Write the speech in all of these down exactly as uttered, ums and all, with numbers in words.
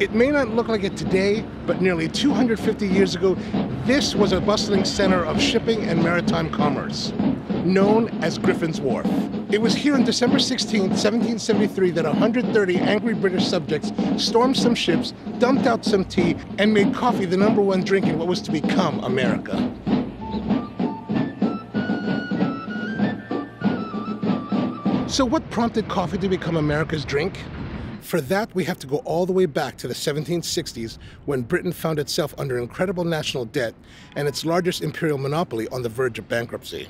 It may not look like it today, but nearly two hundred fifty years ago, this was a bustling center of shipping and maritime commerce, known as Griffin's Wharf. It was here on December sixteenth, seventeen seventy-three, that one hundred thirty angry British subjects stormed some ships, dumped out some tea, and made coffee the number one drink in what was to become America. So what prompted coffee to become America's drink? For that, we have to go all the way back to the seventeen sixties, when Britain found itself under incredible national debt and its largest imperial monopoly on the verge of bankruptcy.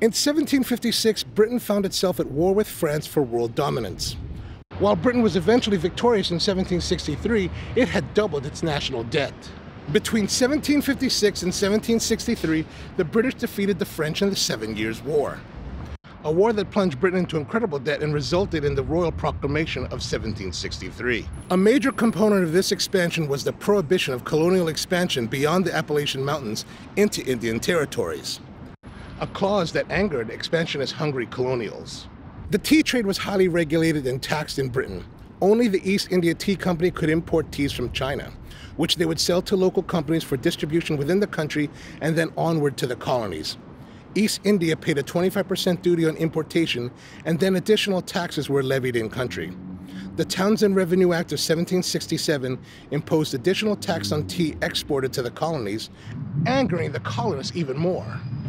In seventeen fifty-six, Britain found itself at war with France for world dominance. While Britain was eventually victorious in seventeen sixty-three, it had doubled its national debt. Between seventeen fifty-six and seventeen sixty-three, the British defeated the French in the Seven Years' War, a war that plunged Britain into incredible debt and resulted in the Royal Proclamation of seventeen sixty-three. A major component of this expansion was the prohibition of colonial expansion beyond the Appalachian Mountains into Indian territories, a clause that angered expansionist-hungry colonials. The tea trade was highly regulated and taxed in Britain. Only the East India Tea Company could import teas from China, which they would sell to local companies for distribution within the country and then onward to the colonies. East India paid a twenty-five percent duty on importation, and then additional taxes were levied in-country. The Townshend Revenue Act of seventeen sixty-seven imposed additional tax on tea exported to the colonies, angering the colonists even more.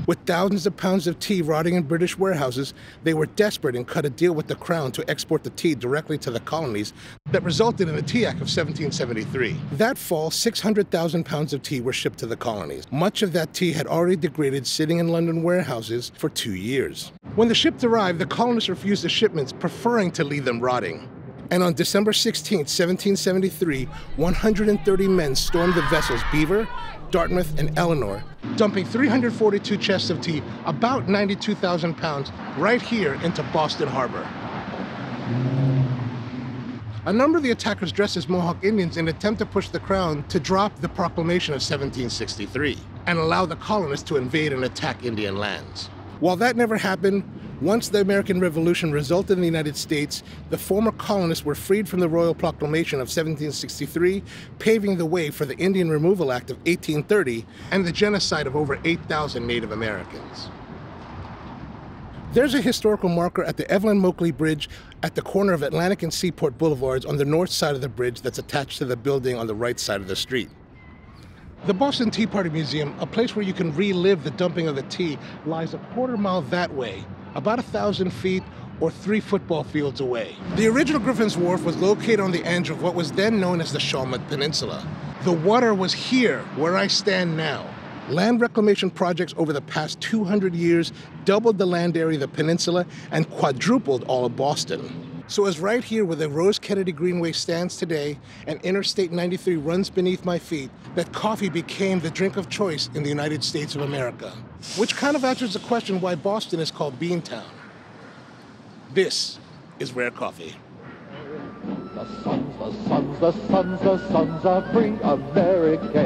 With thousands of pounds of tea rotting in British warehouses, they were desperate and cut a deal with the Crown to export the tea directly to the colonies that resulted in the Tea Act of seventeen seventy-three. That fall, six hundred thousand pounds of tea were shipped to the colonies. Much of that tea had already degraded sitting in London warehouses for two years. When the ships arrived, the colonists refused the shipments, preferring to leave them rotting. And on December sixteenth, seventeen seventy-three, one hundred thirty men stormed the vessels Beaver, Dartmouth, and Eleanor, dumping three hundred forty-two chests of tea, about ninety-two thousand pounds, right here into Boston Harbor. A number of the attackers dressed as Mohawk Indians in an attempt to push the Crown to drop the Proclamation of seventeen sixty-three and allow the colonists to invade and attack Indian lands. While that never happened, once the American Revolution resulted in the United States, the former colonists were freed from the Royal Proclamation of seventeen sixty-three, paving the way for the Indian Removal Act of eighteen thirty and the genocide of over eight thousand Native Americans. There's a historical marker at the Evelyn Moakley Bridge at the corner of Atlantic and Seaport Boulevards on the north side of the bridge that's attached to the building on the right side of the street. The Boston Tea Party Museum, a place where you can relive the dumping of the tea, lies a quarter mile that way, about a thousand feet or three football fields away. The original Griffin's Wharf was located on the edge of what was then known as the Shawmut Peninsula. The water was here, where I stand now. Land reclamation projects over the past two hundred years doubled the land area of the peninsula and quadrupled all of Boston. So it's right here where the Rose Kennedy Greenway stands today and Interstate ninety-three runs beneath my feet that coffee became the drink of choice in the United States of America, which kind of answers the question why Boston is called Beantown. This is rare coffee. The sons, the sons, the sons, the sons of free America.